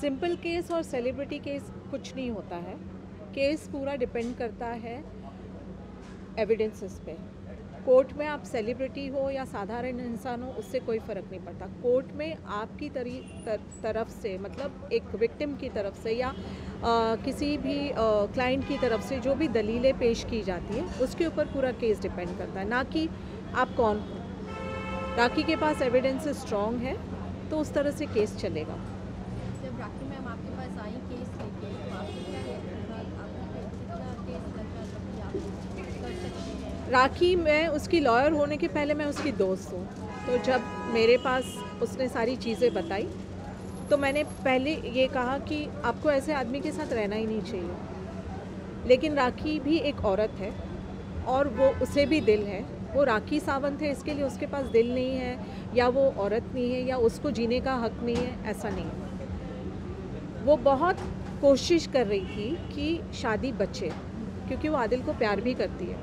Simple case और celebrity case कुछ नहीं होता है। केस पूरा डिपेंड करता है एविडेंसेस पे। कोर्ट में आप सेलिब्रिटी हो या साधारण इंसान हो, उससे कोई फ़र्क नहीं पड़ता। कोर्ट में आपकी तरफ से, मतलब एक विक्टिम की तरफ से या किसी भी क्लाइंट की तरफ से जो भी दलीलें पेश की जाती है, उसके ऊपर पूरा केस डिपेंड करता है, ना कि आप कौन हो। राखी के पास एविडेंस स्ट्रॉन्ग है तो उस तरह से केस चलेगा। जब राखी मैम आपके पास आई केस लेके, राखी मैं उसकी लॉयर होने के पहले मैं उसकी दोस्त हूँ, तो जब मेरे पास उसने सारी चीज़ें बताई तो मैंने पहले ये कहा कि आपको ऐसे आदमी के साथ रहना ही नहीं चाहिए। लेकिन राखी भी एक औरत है और वो, उसे भी दिल है। वो राखी सावंत है, इसके लिए उसके पास दिल नहीं है या वो औरत नहीं है या उसको जीने का हक नहीं है, ऐसा नहीं है। वो बहुत कोशिश कर रही थी कि शादी बचे, क्योंकि वो आदिल को प्यार भी करती है।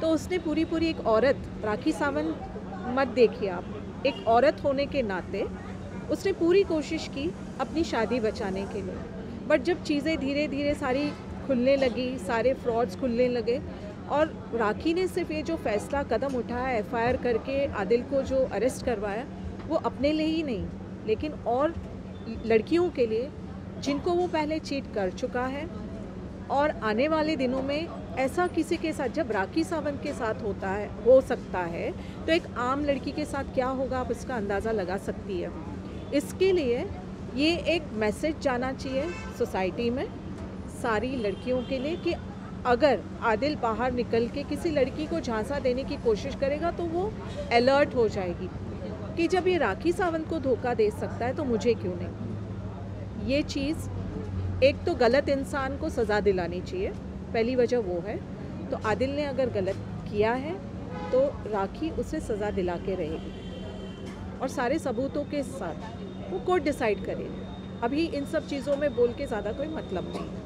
तो उसने पूरी एक औरत, राखी सावंत मत देखिए आप, एक औरत होने के नाते उसने पूरी कोशिश की अपनी शादी बचाने के लिए। बट जब चीज़ें धीरे धीरे सारी खुलने लगी, सारे फ्रॉड्स खुलने लगे, और राखी ने सिर्फ ये जो फैसला कदम उठाया एफआईआर करके आदिल को जो अरेस्ट करवाया, वो अपने लिए ही नहीं लेकिन और लड़कियों के लिए जिनको वो पहले चीट कर चुका है। और आने वाले दिनों में ऐसा किसी के साथ, जब राखी सावंत के साथ होता है, हो सकता है, तो एक आम लड़की के साथ क्या होगा आप इसका अंदाज़ा लगा सकती है। इसके लिए ये एक मैसेज जाना चाहिए सोसाइटी में सारी लड़कियों के लिए कि अगर आदिल बाहर निकल के किसी लड़की को झांसा देने की कोशिश करेगा तो वो अलर्ट हो जाएगी कि जब ये राखी सावंत को धोखा दे सकता है तो मुझे क्यों नहीं। ये चीज़, एक तो गलत इंसान को सज़ा दिलानी चाहिए, पहली वजह वो है। तो आदिल ने अगर गलत किया है तो राखी उसे सज़ा दिला के रहेगी और सारे सबूतों के साथ वो कोर्ट डिसाइड करेगी। अभी इन सब चीज़ों में बोल के ज़्यादा कोई मतलब नहीं है।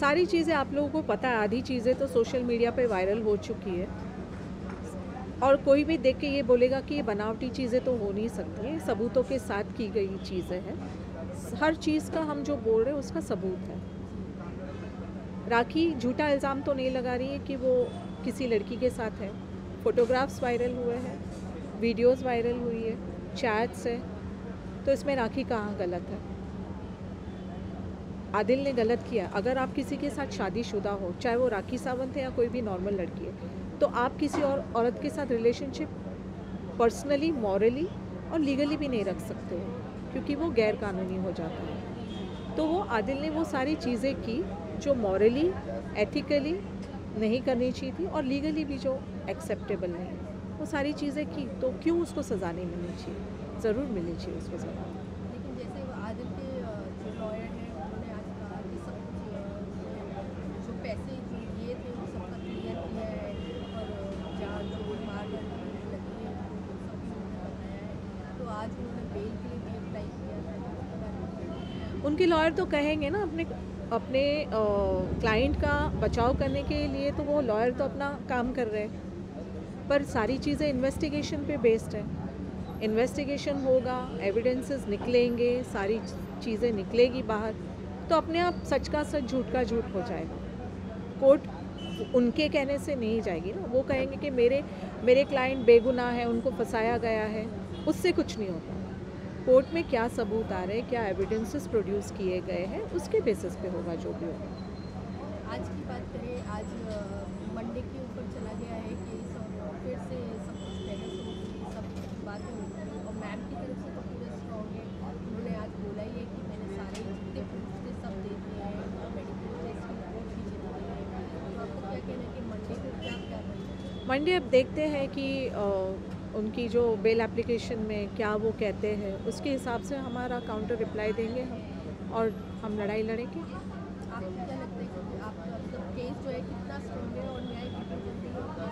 सारी चीज़ें आप लोगों को पता है, आधी चीज़ें तो सोशल मीडिया पे वायरल हो चुकी है और कोई भी देख के ये बोलेगा कि ये बनावटी चीज़ें तो हो नहीं सकती हैं। सबूतों के साथ की गई चीज़ें हैं, हर चीज़ का हम जो बोल रहे हैं उसका सबूत है। राखी झूठा इल्ज़ाम तो नहीं लगा रही है कि वो किसी लड़की के साथ है। फ़ोटोग्राफ्स वायरल हुए हैं, वीडियोज़ वायरल हुई है, चैट्स है, तो इसमें राखी कहाँ गलत है। आदिल ने गलत किया। अगर आप किसी के साथ शादीशुदा हो, चाहे वो राखी सावंत है या कोई भी नॉर्मल लड़की है, तो आप किसी और औरत के साथ रिलेशनशिप पर्सनली, मॉरली और लीगली भी नहीं रख सकते हो, क्योंकि वो गैर कानूनी हो जाता है। तो वो आदिल ने वो सारी चीज़ें की जो मॉरली, एथिकली नहीं करनी चाहिए थी और लीगली भी जो एक्सेप्टेबल नहीं, वो सारी चीज़ें की, तो क्यों उसको सज़ा नहीं मिलनी चाहिए? ज़रूर मिलनी चाहिए उसको सज़ा। लेकिन जैसे आदिल के जो लॉयर हैं उन्होंने आजकल ये सब जो पैसे लिए थे वो सबका क्लियर किया है और जान जो मार लगी है तो आज उन्होंने बेल के लिए भी अप्लाई किया। उनके लॉयर तो कहेंगे ना अपने क्लाइंट का बचाव करने के लिए, तो वो लॉयर तो अपना काम कर रहे हैं, पर सारी चीज़ें इन्वेस्टिगेशन पे बेस्ड है। इन्वेस्टिगेशन होगा, एविडेंसेस निकलेंगे, सारी चीज़ें निकलेगी बाहर, तो अपने आप सच का सच, झूठ का झूठ हो जाएगा। कोर्ट उनके कहने से नहीं जाएगी ना। वो कहेंगे कि मेरे क्लाइंट बेगुनाह है, उनको फंसाया गया है, उससे कुछ नहीं होता। कोर्ट में क्या सबूत आ रहे हैं, क्या एविडेंसेस प्रोड्यूस किए गए हैं, उसके बेसिस पे होगा जो भी होगा। आज की बात करें, आज मंडे के ऊपर चला गया है कि फिर से सब कुछ पहले सब बातें होगी और मैम की तरफ से तो पूरा स्ट्रॉन्ग है। उन्होंने आज बोला ही है कि मैंने सारे जितने प्रूफ थे सब दे दिए हैं, मेडिकल टेस्ट रिपोर्ट भी जितनी है। तो आपको क्या कहना है कि मंडे को क्या मंडे अब देखते हैं कि उनकी जो बेल एप्लीकेशन में क्या वो कहते हैं, उसके हिसाब से हमारा काउंटर रिप्लाई देंगे हम और हम लड़ाई लड़ेंगे। आपको क्या लगता है कि आपका केस जो है कितना स्ट्रांग है और न्याय कितना जल्दी होगा?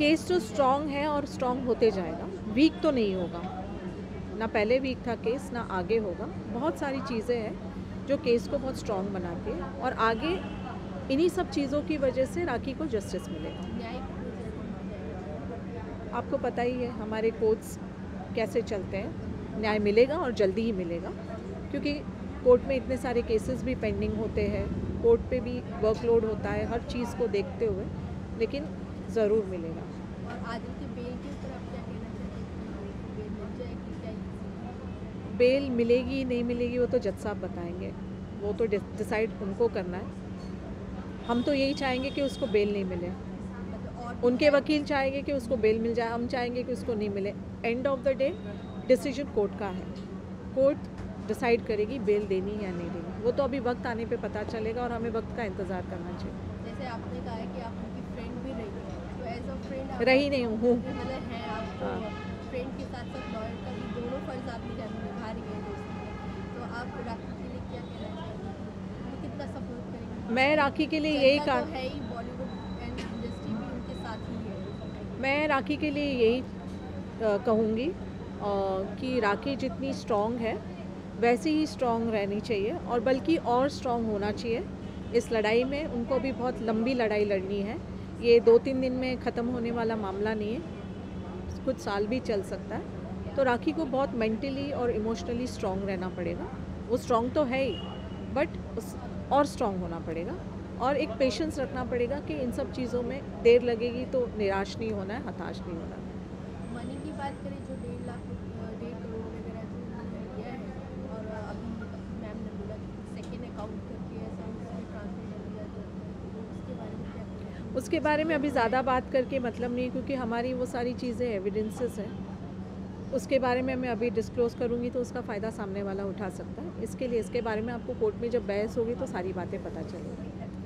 केस तो स्ट्रॉन्ग है और स्ट्रॉन्ग होते जाएगा, वीक तो नहीं होगा, ना पहले वीक था केस ना आगे होगा। बहुत सारी चीज़ें हैं जो केस को बहुत स्ट्रॉन्ग बनाती है और आगे इन्हीं सब चीज़ों की वजह से राखी को जस्टिस मिलेगा। आपको पता ही है हमारे कोर्ट्स कैसे चलते हैं, न्याय मिलेगा और जल्दी ही मिलेगा क्योंकि कोर्ट में इतने सारे केसेस भी पेंडिंग होते हैं, कोर्ट पे भी वर्कलोड होता है, हर चीज़ को देखते हुए, लेकिन ज़रूर मिलेगा। और आदिल की बेल के ऊपर आप क्या कहना चाहेंगे? बेल मिलेगी नहीं मिलेगी वो तो जज साहब बताएंगे, वो तो डिसाइड उनको करना है। हम तो यही चाहेंगे कि उसको बेल नहीं मिले, उनके वकील चाहेंगे कि उसको बेल मिल जाए, हम चाहेंगे कि उसको नहीं मिले। End of the day decision court का है, कोर्ट डिसाइड करेगी बेल देनी या नहीं देनी, वो तो अभी वक्त आने पे पता चलेगा और हमें वक्त का इंतज़ार करना चाहिए। जैसे आपने कहा है कि आप उनकी फ्रेंड भी रही हैं, तो एज अ फ्रेंड रही नहीं हूँ, मतलब हैं आप फ्रेंड के साथ साथ लॉयर का भी दोनों फर्ज आप निभा रही हैं, तो आप राखी के लिए क्या कहना चाहेंगे, कितना सपोर्ट करेंगे? मैं राखी के लिए यही कहूँगी कि राखी जितनी स्ट्रॉन्ग है वैसे ही स्ट्रॉन्ग रहनी चाहिए और बल्कि और स्ट्रॉन्ग होना चाहिए। इस लड़ाई में उनको भी बहुत लंबी लड़ाई लड़नी है, ये 2-3 दिन में ख़त्म होने वाला मामला नहीं है, कुछ साल भी चल सकता है। तो राखी को बहुत मेंटली और इमोशनली स्ट्रॉन्ग रहना पड़ेगा, वो स्ट्रॉन्ग तो है ही बट और स्ट्रॉन्ग होना पड़ेगा और एक पेशेंस रखना पड़ेगा कि इन सब चीज़ों में देर लगेगी तो निराश नहीं होना है, हताश नहीं होना है। मनी की बात करें जो 1.5 करोड़ वगैरह है और अभी मैम ने बोला सेकेंड अकाउंट करके ऐसा उसमें ट्रांसफर हो गया, तो उसके बारे में क्या करें? उसके बारे में अभी ज़्यादा बात करके मतलब नहीं, क्योंकि हमारी वो सारी चीज़ें एविडेंसेस हैं, उसके बारे में मैं अभी डिस्क्लोज़ करूंगी तो उसका फ़ायदा सामने वाला उठा सकता है। इसके लिए इसके बारे में आपको कोर्ट में जब बहस होगी तो सारी बातें पता चलेंगी।